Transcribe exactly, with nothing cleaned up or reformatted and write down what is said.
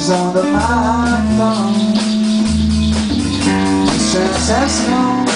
pictures under my thumb. Stress has gone.